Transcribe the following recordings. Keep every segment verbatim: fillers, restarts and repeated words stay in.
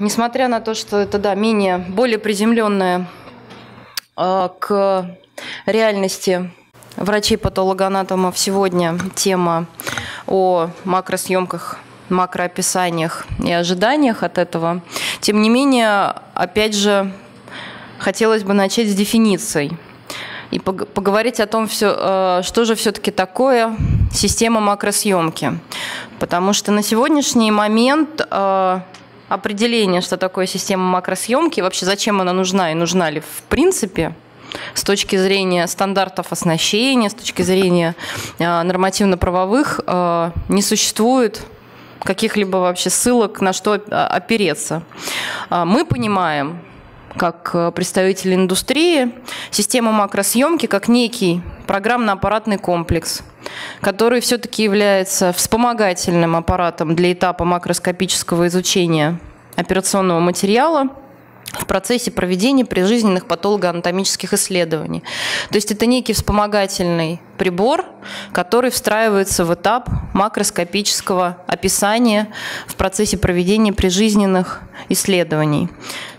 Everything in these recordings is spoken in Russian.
несмотря на то, что это, да, менее, более приземленная э, к реальности врачей-патологоанатомов сегодня тема о макросъемках, макроописаниях и ожиданиях от этого, тем не менее, опять же, хотелось бы начать с дефиницией и поговорить о том, что же все-таки такое система макросъемки. Потому что на сегодняшний момент определение, что такое система макросъемки, вообще зачем она нужна и нужна ли в принципе, с точки зрения стандартов оснащения, с точки зрения нормативно-правовых, не существует каких-либо вообще ссылок, на что опереться. Мы понимаем, как представители индустрии, систему макросъемки как некий программно-аппаратный комплекс, который все-таки является вспомогательным аппаратом для этапа макроскопического изучения операционного материала в процессе проведения прижизненных патологоанатомических исследований. То есть это некий вспомогательный прибор, который встраивается в этап макроскопического описания в процессе проведения прижизненных исследований.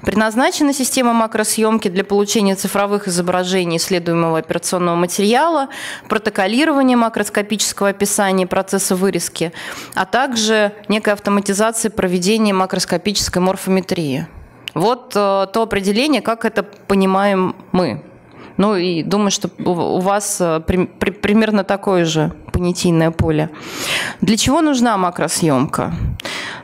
Предназначена система макросъемки для получения цифровых изображений исследуемого операционного материала, протоколирования макроскопического описания процесса вырезки, а также некая автоматизация проведения макроскопической морфометрии. Вот э, то определение, как это понимаем мы. Ну и думаю, что у, у вас э, при, при, примерно такое же понятийное поле. Для чего нужна макросъемка?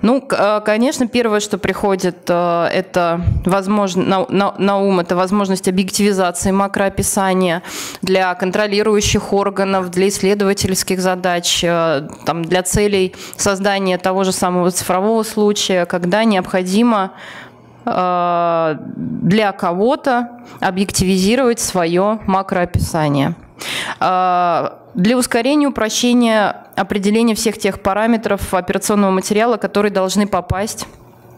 Ну, э, конечно, первое, что приходит, э, это возможно, на, на, на ум, это возможность объективизации макроописания для контролирующих органов, для исследовательских задач, э, там, для целей создания того же самого цифрового случая, когда необходимо для кого-то объективизировать свое макроописание. Для ускорения, упрощения определения всех тех параметров операционного материала, которые должны попасть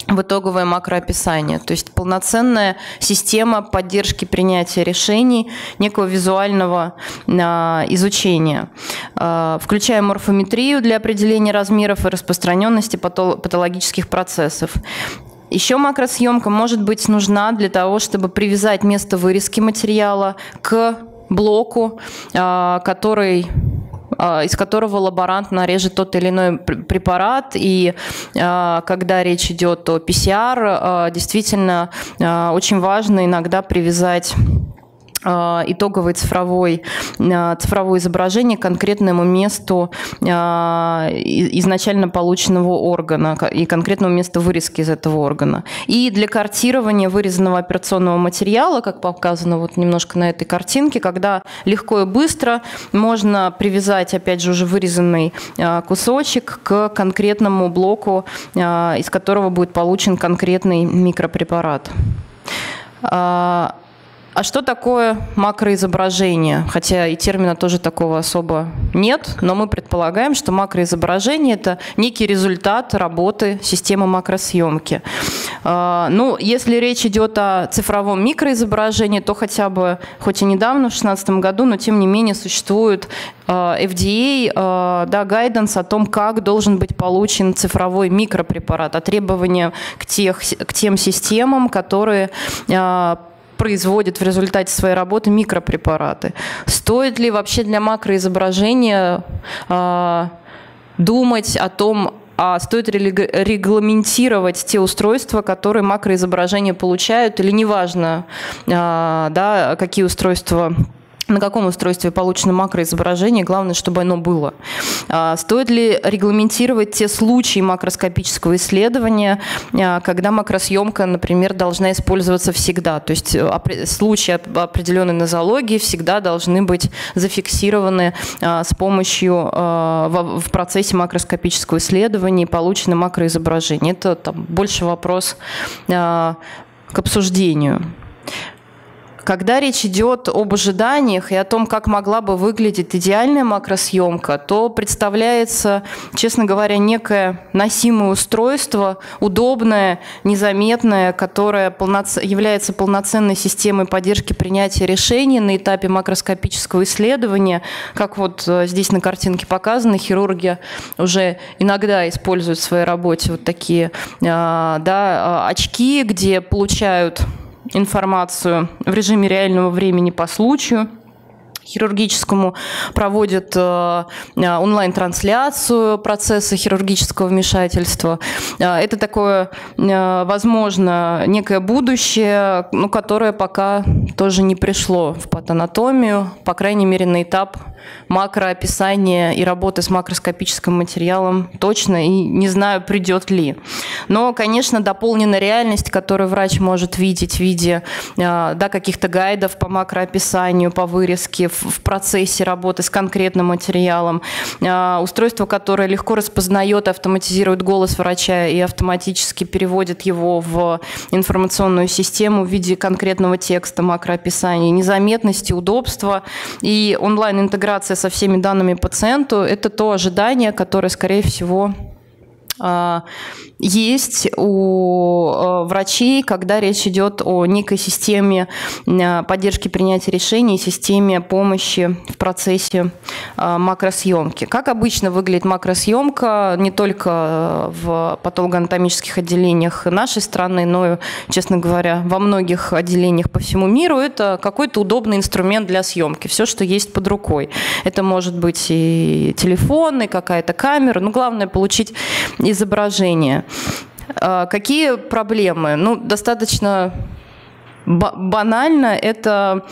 в итоговое макроописание. То есть полноценная система поддержки принятия решений, некого визуального изучения, включая морфометрию для определения размеров и распространенности патологических процессов. Еще макросъемка может быть нужна для того, чтобы привязать место вырезки материала к блоку, который, из которого лаборант нарежет тот или иной препарат. И когда речь идет о пэ цэ эр, действительно очень важно иногда привязать итоговое цифровое, цифровое изображение к конкретному месту изначально полученного органа и конкретному месту вырезки из этого органа. И для картирования вырезанного операционного материала, как показано вот немножко на этой картинке, когда легко и быстро можно привязать, опять же, уже вырезанный кусочек к конкретному блоку, из которого будет получен конкретный микропрепарат. А что такое макроизображение? Хотя и термина тоже такого особо нет, но мы предполагаем, что макроизображение – это некий результат работы системы макросъемки. Ну, если речь идет о цифровом микроизображении, то хотя бы, хоть и недавно, в две тысячи шестнадцатом году, но тем не менее существует эф дэ а, да, гайденс о том, как должен быть получен цифровой микропрепарат, а требования к, тех, к тем системам, которые производит в результате своей работы микропрепараты. Стоит ли вообще для макроизображения э, думать о том, а стоит ли регламентировать те устройства, которые макроизображения получают, или неважно, э, да, какие устройства, на каком устройстве получено макроизображение, главное, чтобы оно было. Стоит ли регламентировать те случаи макроскопического исследования, когда макросъемка, например, должна использоваться всегда? То есть случаи определенной нозологии всегда должны быть зафиксированы с помощью в процессе макроскопического исследования и получено макроизображение. Это там больше вопрос к обсуждению. Когда речь идет об ожиданиях и о том, как могла бы выглядеть идеальная макросъемка, то представляется, честно говоря, некое носимое устройство, удобное, незаметное, которое полноц... является полноценной системой поддержки принятия решений на этапе макроскопического исследования. Как вот здесь на картинке показано, хирурги уже иногда используют в своей работе вот такие да, очки, где получают информацию в режиме реального времени по случаю хирургическому, проводят э, онлайн-трансляцию процесса хирургического вмешательства. Это такое, э, возможно, некое будущее, ну, которое пока тоже не пришло в патанатомию, по крайней мере, на этап макроописания и работы с макроскопическим материалом точно, и не знаю, придет ли. Но, конечно, дополненная реальность, которую врач может видеть в виде э, да, каких-то гайдов по макроописанию, по вырезке, в процессе работы с конкретным материалом, а, устройство, которое легко распознает, автоматизирует голос врача и автоматически переводит его в информационную систему в виде конкретного текста, макроописания, незаметности, удобства и онлайн-интеграция со всеми данными пациенту – это то ожидание, которое, скорее всего, есть у врачей, когда речь идет о некой системе поддержки принятия решений, системе помощи в процессе макросъемки. Как обычно выглядит макросъемка не только в патологоанатомических отделениях нашей страны, но и, честно говоря, во многих отделениях по всему миру, это какой-то удобный инструмент для съемки, все, что есть под рукой. Это может быть и телефон, и какая-то камера, но главное получить изображение. Какие проблемы? Ну, достаточно банально это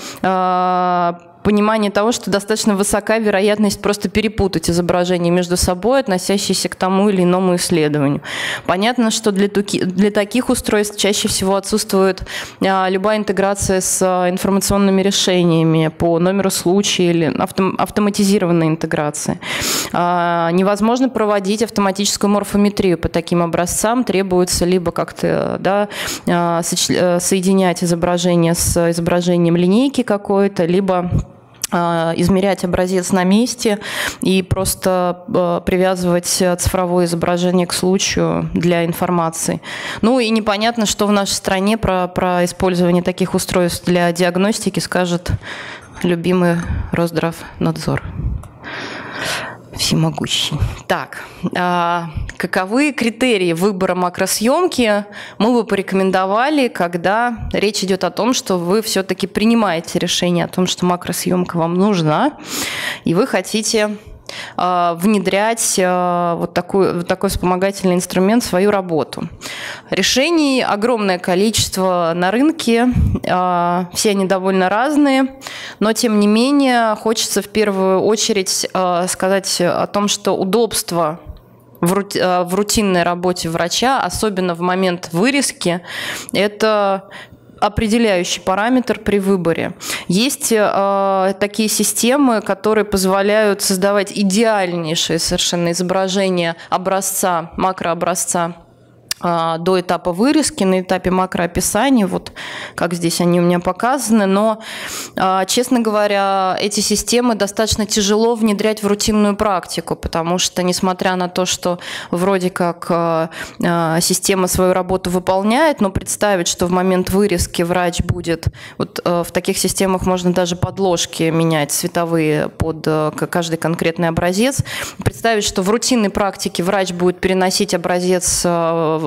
понимание того, что достаточно высока вероятность просто перепутать изображения между собой, относящиеся к тому или иному исследованию. Понятно, что для, туки, для таких устройств чаще всего отсутствует а, любая интеграция с а, информационными решениями по номеру случая или авто, автоматизированная интеграция. А, невозможно проводить автоматическую морфометрию по таким образцам. Требуется либо как-то да, а, со, соединять изображение с изображением линейки какой-то, либо измерять образец на месте и просто привязывать цифровое изображение к случаю для информации. Ну и непонятно, что в нашей стране про, про использование таких устройств для диагностики скажет любимый Росздравнадзор. Всемогущий. Так, а каковы критерии выбора макросъемки мы бы порекомендовали, когда речь идет о том, что вы все-таки принимаете решение о том, что макросъемка вам нужна, и вы хотите а, внедрять а, вот, такой, вот такой вспомогательный инструмент в свою работу. Решений огромное количество на рынке, а, все они довольно разные. Но, тем не менее, хочется в первую очередь э, сказать о том, что удобство в, рут, э, в рутинной работе врача, особенно в момент вырезки, это определяющий параметр при выборе. Есть э, такие системы, которые позволяют создавать идеальнейшие совершенно изображения образца, макрообразца, до этапа вырезки, на этапе макроописания, вот как здесь они у меня показаны, но, честно говоря, эти системы достаточно тяжело внедрять в рутинную практику, потому что, несмотря на то, что вроде как система свою работу выполняет, но представить, что в момент вырезки врач будет, вот в таких системах можно даже подложки менять цветовые под каждый конкретный образец, представить, что в рутинной практике врач будет переносить образец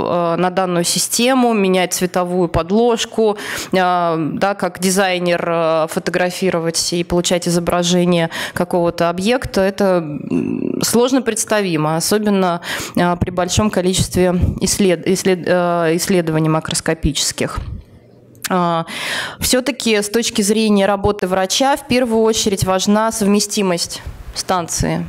на данную систему, менять цветовую подложку, да, как дизайнер фотографировать и получать изображение какого-то объекта, это сложно представимо, особенно при большом количестве исслед... Исслед... исследований макроскопических. Все-таки с точки зрения работы врача в первую очередь важна совместимость станции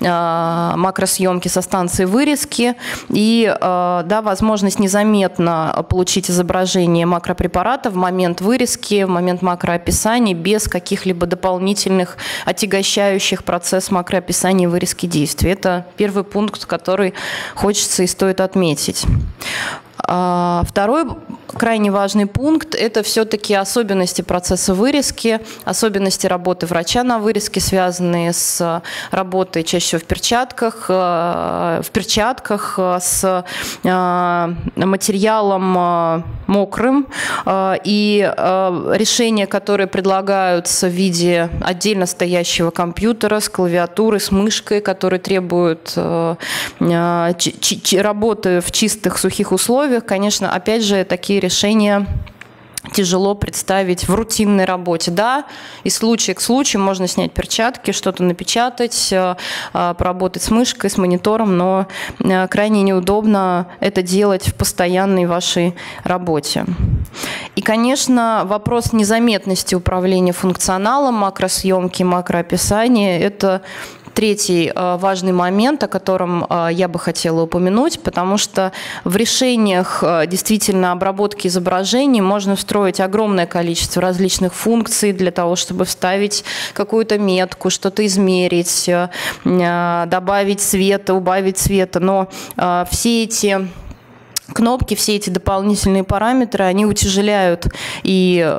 макросъемки со станцией вырезки и да, возможность незаметно получить изображение макропрепарата в момент вырезки, в момент макроописания без каких-либо дополнительных отягощающих процесс макроописания и вырезки действий. Это первый пункт, который хочется и стоит отметить. Второй крайне важный пункт – это все-таки особенности процесса вырезки, особенности работы врача на вырезке, связанные с работой чаще всего в перчатках, в перчатках с материалом мокрым. И решения, которые предлагаются в виде отдельно стоящего компьютера с клавиатурой, с мышкой, которые требуют работы в чистых, сухих условиях, конечно, опять же, такие решения тяжело представить в рутинной работе. Да, из случая к случаю можно снять перчатки, что-то напечатать, поработать с мышкой, с монитором, но крайне неудобно это делать в постоянной вашей работе. И, конечно, вопрос незаметности управления функционалом, макросъемки, макроописания – это третий важный момент, о котором я бы хотела упомянуть, потому что в решениях действительно обработки изображений можно встроить огромное количество различных функций для того, чтобы вставить какую-то метку, что-то измерить, добавить цвета, убавить цвета. Но все эти кнопки, все эти дополнительные параметры, они утяжеляют и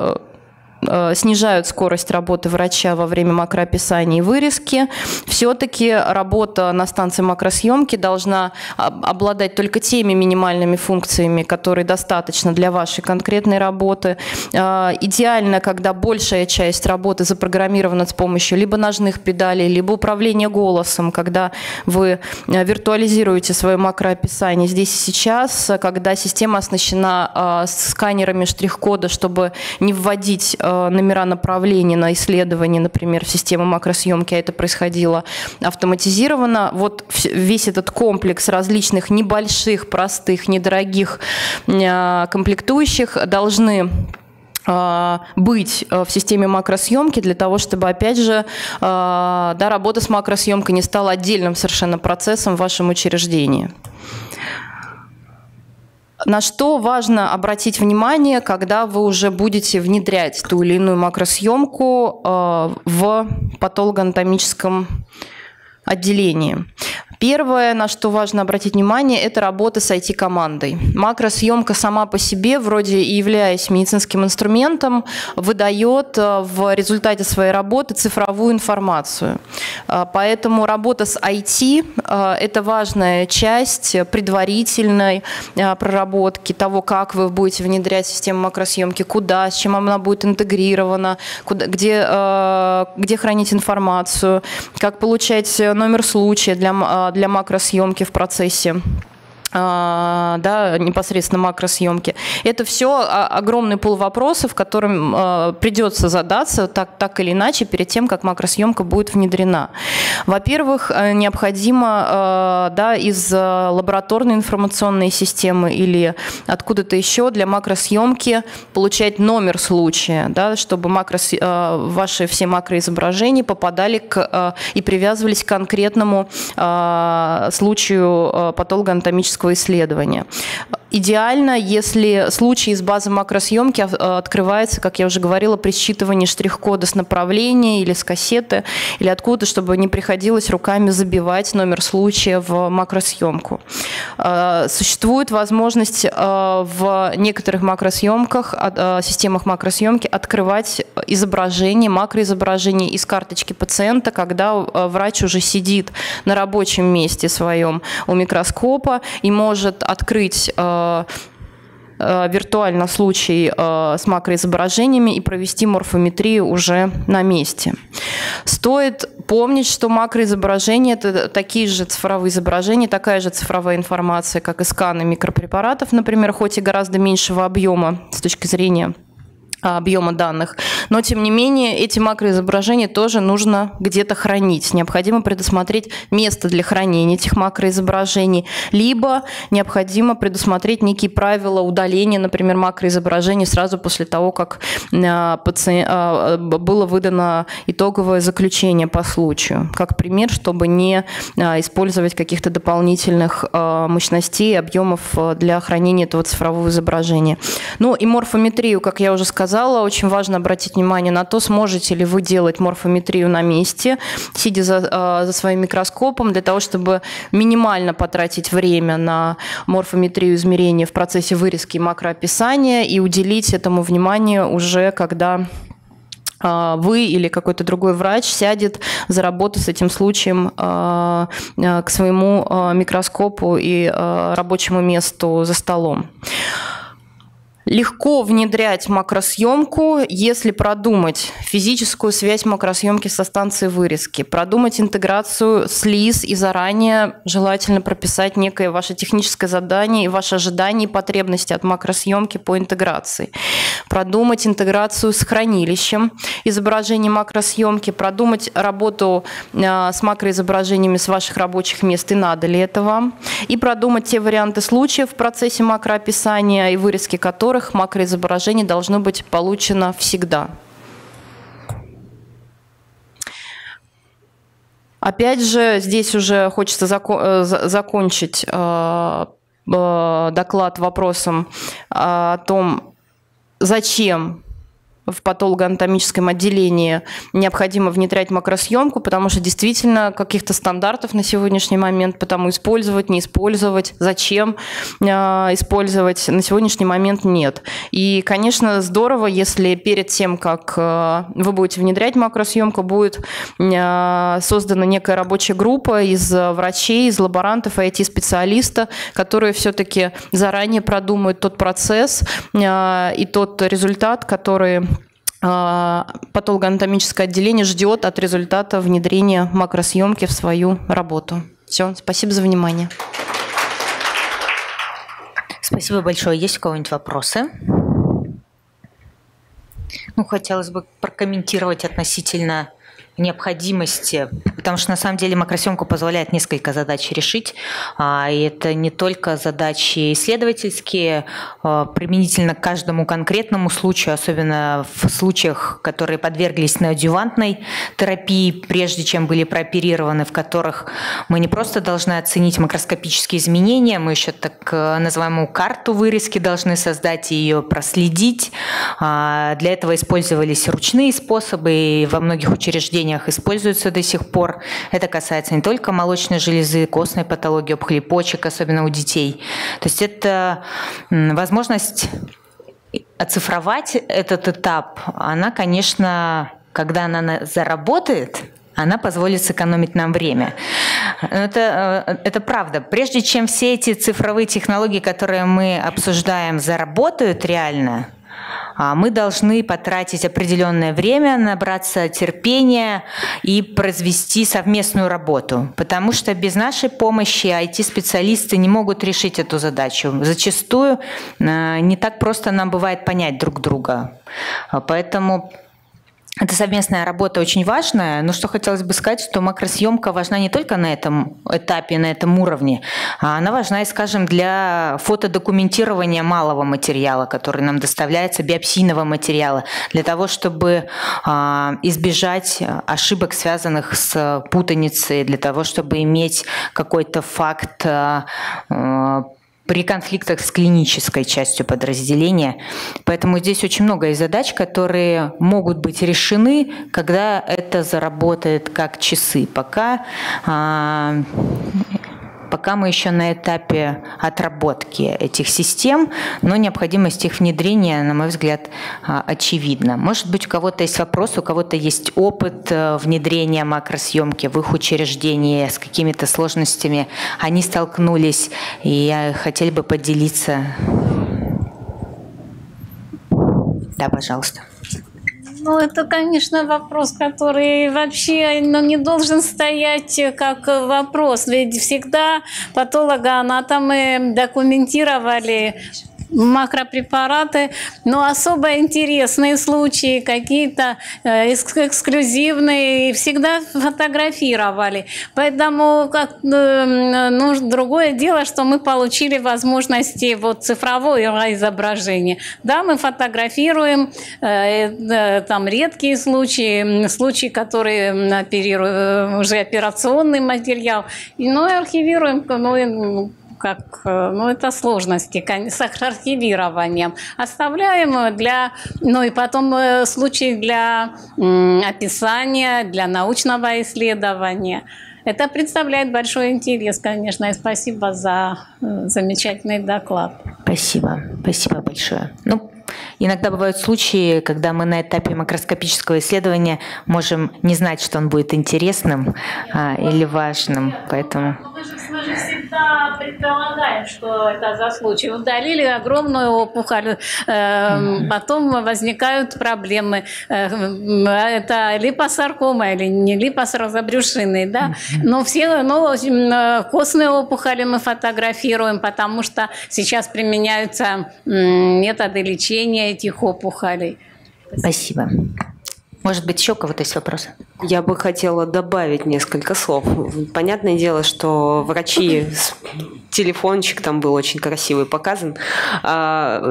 снижают скорость работы врача во время макроописания и вырезки. Все-таки работа на станции макросъемки должна обладать только теми минимальными функциями, которые достаточно для вашей конкретной работы. Идеально, когда большая часть работы запрограммирована с помощью либо ножных педалей, либо управления голосом, когда вы виртуализируете свое макроописание здесь и сейчас, когда система оснащена сканерами штрих-кода, чтобы не вводить номера направлений на исследование, например, в систему макросъемки, а это происходило автоматизированно. Вот весь этот комплекс различных небольших, простых, недорогих комплектующих должны быть в системе макросъемки для того, чтобы, опять же, да, работа с макросъемкой не стала отдельным совершенно процессом в вашем учреждении. На что важно обратить внимание, когда вы уже будете внедрять ту или иную макросъемку в патологоанатомическом отделении? Первое, на что важно обратить внимание, это работа с ай ти-командой. Макросъемка сама по себе, вроде и являясь медицинским инструментом, выдает в результате своей работы цифровую информацию. Поэтому работа с ай ти – это важная часть предварительной проработки того, как вы будете внедрять систему макросъемки, куда, с чем она будет интегрирована, куда, где, где хранить информацию, как получать номер случая для макросъемки, для макросъемки в процессе, да, непосредственно макросъемки. Это все огромный пул вопросов, которым придется задаться так, так или иначе перед тем, как макросъемка будет внедрена. Во-первых, необходимо, да, из лабораторной информационной системы или откуда-то еще для макросъемки получать номер случая, да, чтобы макрос... ваши все макроизображения попадали к... и привязывались к конкретному случаю патологоанатомического исследования. Идеально, если случай из базы макросъемки открывается, как я уже говорила, при считывании штрих-кода с направления или с кассеты, или откуда-то, чтобы не приходилось руками забивать номер случая в макросъемку. Существует возможность в некоторых макросъемках, системах макросъемки открывать изображение, макроизображение из карточки пациента, когда врач уже сидит на рабочем месте своем у микроскопа и может открыть виртуально случай с макроизображениями и провести морфометрию уже на месте. Стоит помнить, что макроизображения – это такие же цифровые изображения, такая же цифровая информация, как и сканы микропрепаратов, например, хоть и гораздо меньшего объема с точки зрения объема данных. Но, тем не менее, эти макроизображения тоже нужно где-то хранить. Необходимо предусмотреть место для хранения этих макроизображений, либо необходимо предусмотреть некие правила удаления, например, макроизображений сразу после того, как было выдано итоговое заключение по случаю. Как пример, чтобы не использовать каких-то дополнительных мощностей, объемов для хранения этого цифрового изображения. Ну и морфометрию, как я уже сказала, сказала, очень важно обратить внимание на то, сможете ли вы делать морфометрию на месте, сидя за, за своим микроскопом, для того, чтобы минимально потратить время на морфометрию измерения в процессе вырезки и макроописания и уделить этому внимание уже, когда вы или какой-то другой врач сядет за работу с этим случаем к своему микроскопу и рабочему месту за столом. Легко внедрять макросъемку, если продумать физическую связь макросъемки со станцией вырезки, продумать интеграцию с ЛИС и заранее желательно прописать некое ваше техническое задание и ваши ожидания и потребности от макросъемки по интеграции, продумать интеграцию с хранилищем изображений макросъемки, продумать работу с макроизображениями с ваших рабочих мест и надо ли это вам, и продумать те варианты случаев в процессе макроописания и вырезки которых макроизображение должно быть получено всегда. Опять же, здесь уже хочется зако- закончить э- э- доклад вопросом о том, зачем в патологоанатомическом отделении необходимо внедрять макросъемку, потому что действительно каких-то стандартов на сегодняшний момент, потому использовать, не использовать, зачем использовать, на сегодняшний момент нет. И, конечно, здорово, если перед тем, как вы будете внедрять макросъемку, будет создана некая рабочая группа из врачей, из лаборантов, ай ти-специалиста, которые все-таки заранее продумают тот процесс и тот результат, который патологоанатомическое отделение ждет от результата внедрения макросъемки в свою работу. Все, спасибо за внимание. Спасибо большое. Есть у кого-нибудь вопросы? Ну, хотелось бы прокомментировать относительно необходимости, потому что на самом деле макросъемка позволяет несколько задач решить. И это не только задачи исследовательские, применительно к каждому конкретному случаю, особенно в случаях, которые подверглись неоадъювантной терапии, прежде чем были прооперированы, в которых мы не просто должны оценить макроскопические изменения, мы еще так называемую карту вырезки должны создать и ее проследить. Для этого использовались ручные способы, и во многих учреждениях используются до сих пор. Это касается не только молочной железы, костной патологии, опухоли почек, особенно у детей. То есть это возможность оцифровать этот этап, она, конечно, когда она заработает, она позволит сэкономить нам время. Это, это правда. Прежде чем все эти цифровые технологии, которые мы обсуждаем, заработают реально, мы должны потратить определенное время, набраться терпения и произвести совместную работу, потому что без нашей помощи ай ти-специалисты не могут решить эту задачу. Зачастую не так просто нам бывает понять друг друга. Поэтому эта совместная работа очень важная, но что хотелось бы сказать, что макросъемка важна не только на этом этапе, на этом уровне, а она важна, скажем, для фотодокументирования малого материала, который нам доставляется, биопсийного материала, для того, чтобы избежать ошибок, связанных с путаницей, для того, чтобы иметь какой-то факт при конфликтах с клинической частью подразделения. Поэтому здесь очень много задач, которые могут быть решены, когда это заработает как часы. Пока, а, пока мы еще на этапе отработки этих систем, но необходимость их внедрения, на мой взгляд, очевидна. Может быть, у кого-то есть вопрос, у кого-то есть опыт внедрения макросъемки в их учреждении, с какими-то сложностями они столкнулись, и хотели бы поделиться. Да, пожалуйста. Ну, это, конечно, вопрос, который вообще ну, не должен стоять как вопрос. Ведь всегда патологоанатомы документировали макропрепараты, но особо интересные случаи, какие-то эксклюзивные, всегда фотографировали. Поэтому как, ну, другое дело, что мы получили возможности вот, цифровое изображение. Да, мы фотографируем там редкие случаи, случаи, которые оперируют, уже операционный материал, но и архивируем, ну, как, ну, это сложности с архивированием. Оставляем для, ну, и потом случай для описания, для научного исследования. Это представляет большой интерес, конечно, и спасибо за замечательный доклад. Спасибо, спасибо большое. Ну, иногда бывают случаи, когда мы на этапе макроскопического исследования можем не знать, что он будет интересным а, или важным, поэтому... Мы же, мы же всегда предполагаем, что это за случай. Удалили огромную опухоль, э, потом возникают проблемы. Э, это липосаркома или не липосаркозабрюшины, да? Но все, но костные опухоли мы фотографируем, потому что сейчас применяются методы лечения этих опухолей. Спасибо. Может быть, еще у кого-то есть вопросы? Я бы хотела добавить несколько слов. Понятное дело, что врачи, телефончик там был очень красивый показан,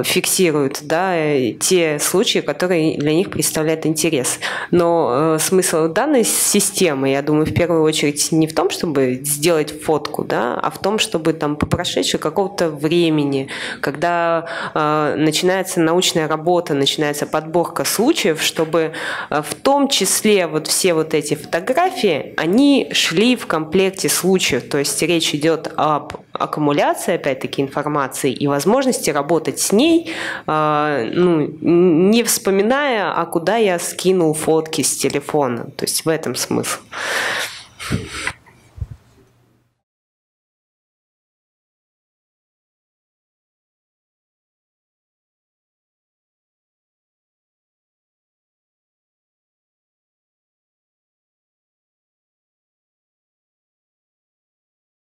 фиксируют, да, те случаи, которые для них представляют интерес. Но смысл данной системы, я думаю, в первую очередь не в том, чтобы сделать фотку, да, а в том, чтобы там по прошедшей какого-то времени, когда начинается научная работа, начинается подборка случаев, чтобы в том числе вот все вот эти фотографии, они шли в комплекте случаев, то есть речь идет об аккумуляции, опять-таки, информации и возможности работать с ней, э, ну, не вспоминая, а куда я скинул фотки с телефона, то есть в этом смысл.